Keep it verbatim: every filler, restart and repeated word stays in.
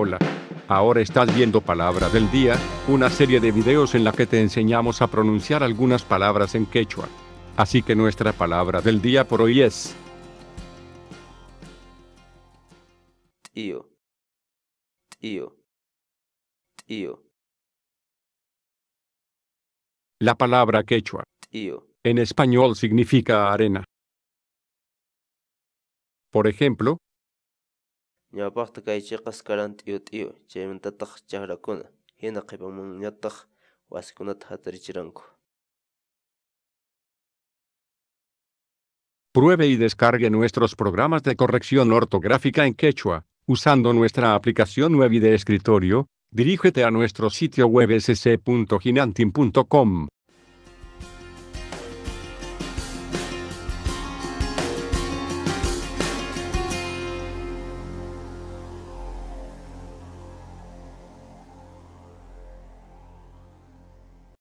Hola. Ahora estás viendo Palabra del Día, una serie de videos en la que te enseñamos a pronunciar algunas palabras en quechua. Así que nuestra palabra del día por hoy es T'iyu. T'iyu. T'iyu. La palabra quechua T'iyu en español significa arena. Por ejemplo, pruebe y descargue nuestros programas de corrección ortográfica en quechua, usando nuestra aplicación web y de escritorio. Dirígete a nuestro sitio web ese ce punto ginantin punto com.